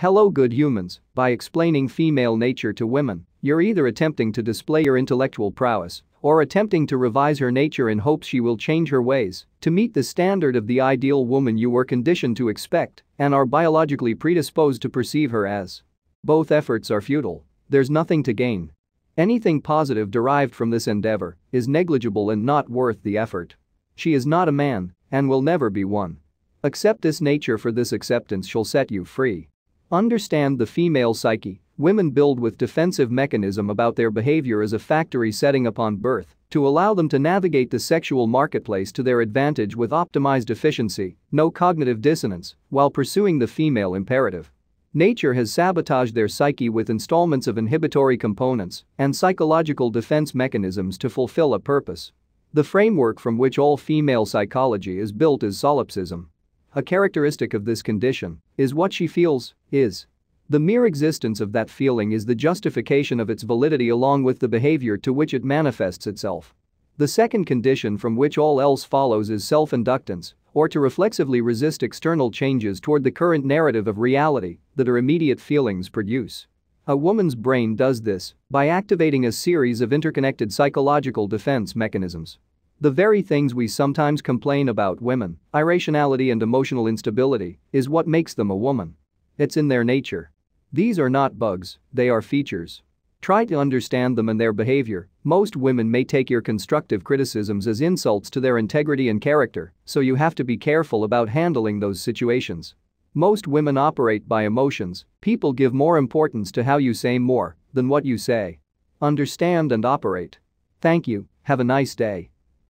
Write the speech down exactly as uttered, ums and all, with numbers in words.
Hello good humans, by explaining female nature to women, you're either attempting to display your intellectual prowess or attempting to revise her nature in hopes she will change her ways to meet the standard of the ideal woman you were conditioned to expect and are biologically predisposed to perceive her as. Both efforts are futile. There's nothing to gain. Anything positive derived from this endeavor is negligible and not worth the effort. She is not a man and will never be one. Accept this nature, for this acceptance shall set you free. Understand the female psyche. Women build with defensive mechanism about their behavior as a factory setting upon birth to allow them to navigate the sexual marketplace to their advantage with optimized efficiency, no cognitive dissonance, while pursuing the female imperative. Nature has sabotaged their psyche with installments of inhibitory components and psychological defense mechanisms to fulfill a purpose. The framework from which all female psychology is built is solipsism. A characteristic of this condition is what she feels is. The mere existence of that feeling is the justification of its validity along with the behavior to which it manifests itself. The second condition from which all else follows is self-inductance, or to reflexively resist external changes toward the current narrative of reality that her immediate feelings produce. A woman's brain does this by activating a series of interconnected psychological defense mechanisms. The very things we sometimes complain about women, irrationality and emotional instability, is what makes them a woman. It's in their nature. These are not bugs, they are features. Try to understand them and their behavior. Most women may take your constructive criticisms as insults to their integrity and character, so you have to be careful about handling those situations. Most women operate by emotions. People give more importance to how you say more than what you say. Understand and operate. Thank you, have a nice day.